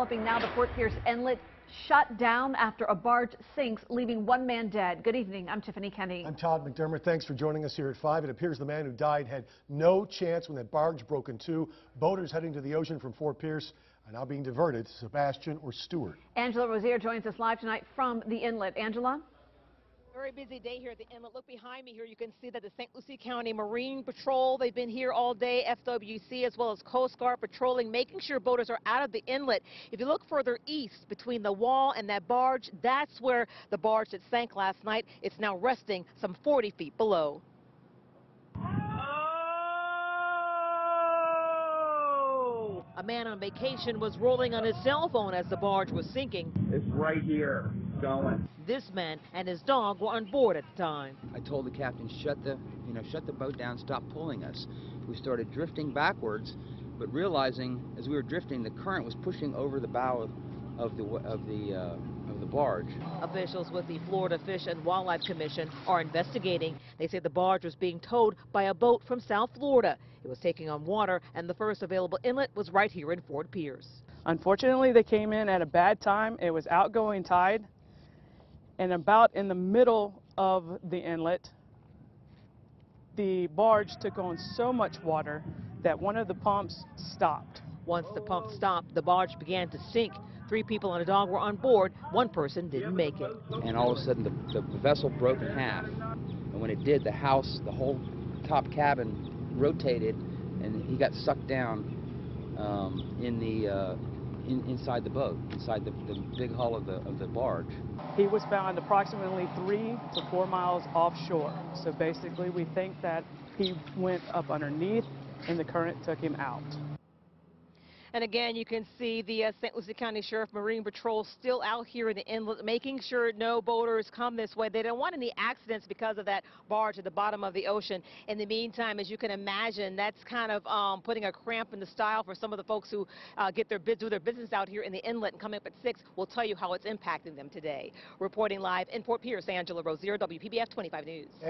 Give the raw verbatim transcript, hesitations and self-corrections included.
developing now. The Fort Pierce Inlet shut down after a barge sinks, leaving one man dead. Good evening. I'm Tiffany Kenny. I'm Todd McDermott. Thanks for joining us here at five. It appears the man who died had no chance when that barge broke in two. Boaters heading to the ocean from Fort Pierce are now being diverted to Sebastian or Stewart. Angela Rozier joins us live tonight from the inlet. Angela? Very busy day here at the inlet. Look behind me here. You can see that the Saint Lucie County Marine Patrol, they've been here all day, F W C as well as Coast Guard patrolling, making sure boaters are out of the inlet. If you look further east between the wall and that barge, that's where the barge that sank last night. It's now resting some forty feet below. Oh! A man on vacation was rolling on his cell phone as the barge was sinking. It's right here. Going. This man and his dog were on board at the time. I told the captain, shut the, you know, shut the boat down, stop pulling us. We started drifting backwards, but realizing as we were drifting, the current was pushing over the bow of, of the of the uh, of the barge. Officials with the Florida Fish and Wildlife Commission are investigating. They say the barge was being towed by a boat from South Florida. It was taking on water, and the first available inlet was right here in Fort Pierce. Unfortunately, they came in at a bad time. It was outgoing tide. And about in the middle of the inlet, the barge took on so much water that one of the pumps stopped. Once the pump stopped, the barge began to sink. Three people and a dog were on board. One person didn't make it. And all of a sudden, the, the vessel broke in half. And when it did, the house, the whole top cabin rotated, and he got sucked down um, in the... Uh, In, inside the boat, inside the, the big hull of the, of the barge. He was found approximately three to four miles offshore. So basically we think that he went up underneath and the current took him out. And again, you can see the uh, Saint Lucie County Sheriff Marine Patrol still out here in the inlet, making sure no boaters come this way. They don't want any accidents because of that barge at the bottom of the ocean. In the meantime, as you can imagine, that's kind of um, putting a cramp in the style for some of the folks who uh, get their do their business out here in the inlet. And coming up at six, we'll tell you how it's impacting them today. Reporting live in Fort Pierce, Angela Rozier, W P B F twenty-five News.